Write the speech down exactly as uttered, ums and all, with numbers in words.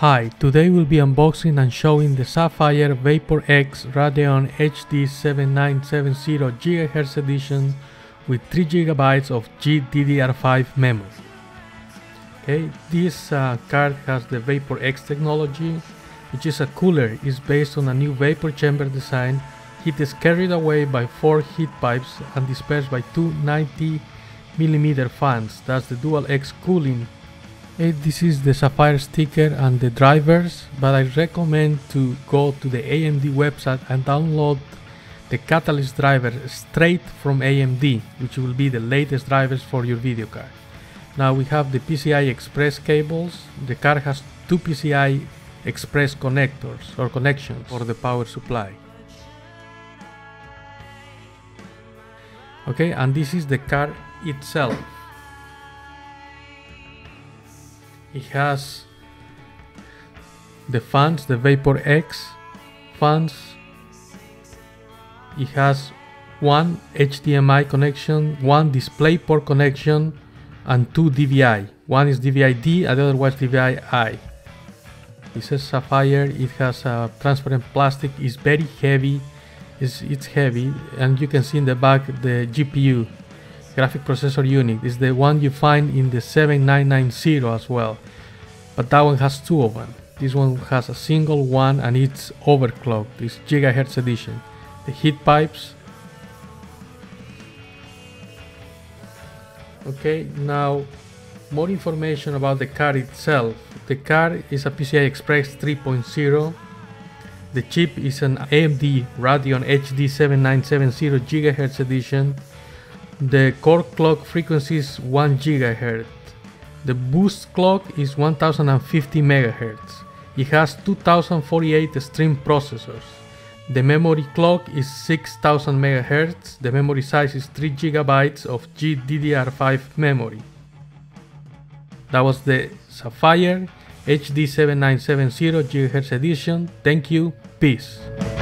Hi, today we'll be unboxing and showing the Sapphire Vapor X Radeon H D seven nine seven zero gigahertz edition with three gigabytes of G D D R five memory. Okay, this uh, card has the Vapor X technology, which is a cooler. It's based on a new vapor chamber design. Heat is carried away by four heat pipes and dispersed by two ninety millimeter fans. That's the Dual X cooling. This is the Sapphire sticker and the drivers, but I recommend to go to the A M D website and download the Catalyst driver straight from A M D, which will be the latest drivers for your video card. Now we have the P C I Express cables. The card has two P C I Express connectors or connections for the power supply. Okay, and this is the card itself. It has the fans, the Vapor X fans. It has one H D M I connection, one Display Port connection, and two D V I. One is D V I D, the other was D V I I. It says Sapphire. It has a transparent plastic. It's very heavy. It's, it's heavy, and you can see in the back the G P U. Graphic processor unit is the one you find in the seven nine nine zero as well, but that one has two of them. This one has a single one and it's overclocked. It's gigahertz edition. The heat pipes. Okay, now more information about the card itself. The card is a P C I Express three point oh. The chip is an A M D Radeon H D seven nine seven zero gigahertz edition. The core clock frequency is one gigahertz. The boost clock is one thousand fifty megahertz. It has two thousand forty-eight stream processors. The memory clock is six thousand megahertz. The memory size is three gigabytes of G D D R five memory. That was the Sapphire H D seven nine seven zero gigahertz edition. Thank you. Peace.